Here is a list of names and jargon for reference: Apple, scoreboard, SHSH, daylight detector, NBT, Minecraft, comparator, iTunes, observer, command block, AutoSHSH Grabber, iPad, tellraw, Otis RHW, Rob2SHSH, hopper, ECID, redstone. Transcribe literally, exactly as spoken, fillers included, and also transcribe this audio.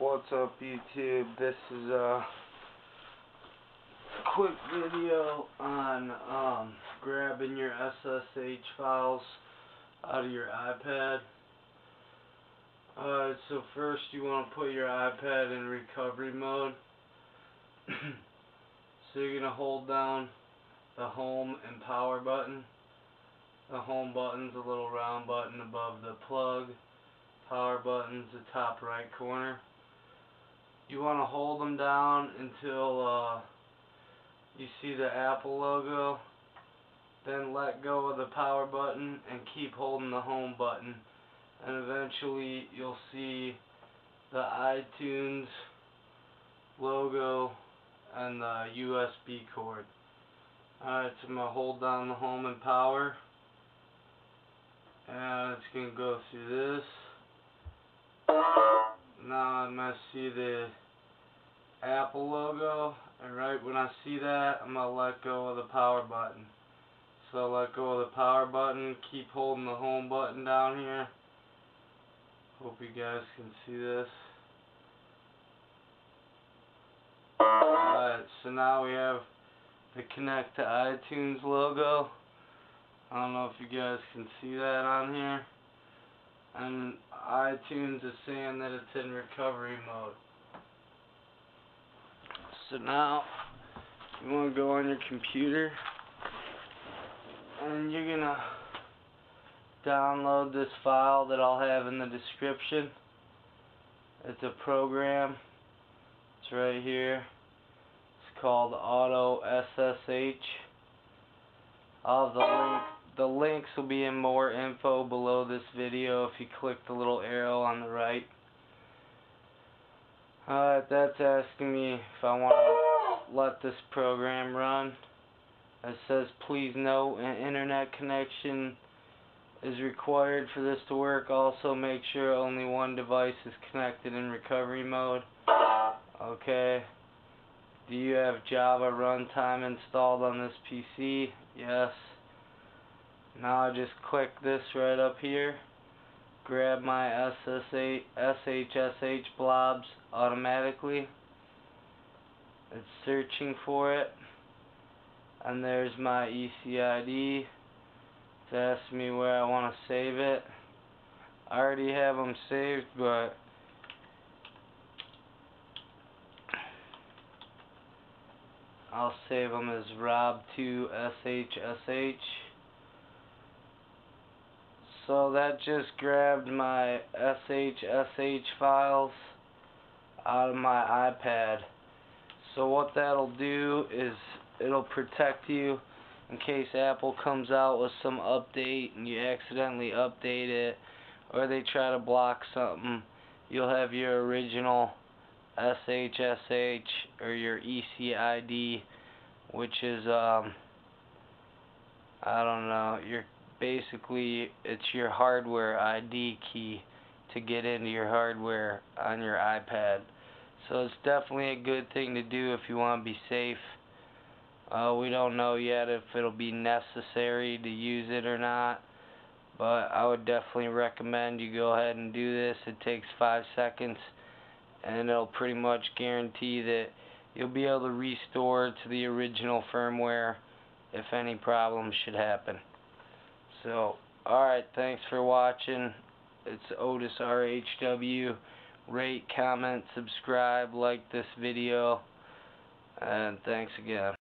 What's up, YouTube? This is a quick video on um, grabbing your S S H files out of your iPad. Alright, uh, so first you want to put your iPad in recovery mode. So you're going to hold down the home and power button. The home button's a little round button above the plug. Power button's the top right corner. You want to hold them down until uh, you see the Apple logo, then let go of the power button and keep holding the home button, and eventually you'll see the iTunes logo and the U S B cord. Alright, so I'm going to hold down the home and power, and it's going to go through this. Now I'm going to see the Apple logo, and right when I see that, I'm going to let go of the power button. So let go of the power button, keep holding the home button down here. Hope you guys can see this. Alright, so now we have the Connect to iTunes logo. I don't know if you guys can see that on here. And iTunes is saying that it's in recovery mode. So now you want to go on your computer and you're going to download this file that I'll have in the description. It's a program. It's right here. It's called Auto S S H. I'll have the link. The links will be in more info below this video if you click the little arrow on the right. Alright, uh, that's asking me if I want to let this program run. It says, please note an internet connection is required for this to work. Also, make sure only one device is connected in recovery mode. Okay. Do you have Java runtime installed on this P C? Yes. Now I just click this right up here, grab my S S H S H S H blobs automatically. It's searching for it, and there's my E C I D. It's asking me where I want to save it. I already have them saved, but I'll save them as Rob two S H S H. So that just grabbed my S H S H files out of my iPad. So what that'll do is it'll protect you in case Apple comes out with some update and you accidentally update it, or they try to block something. You'll have your original S H S H or your E C I D, which is um I don't know, your basically it's your hardware I D key to get into your hardware on your iPad. So it's definitely a good thing to do if you want to be safe. Uh, we don't know yet if it'll be necessary to use it or not, but I would definitely recommend you go ahead and do this. It takes five seconds and it'll pretty much guarantee that you'll be able to restore to the original firmware if any problems should happen. So, alright, thanks for watching. It's Otis R H W. Rate, comment, subscribe, like this video, and thanks again.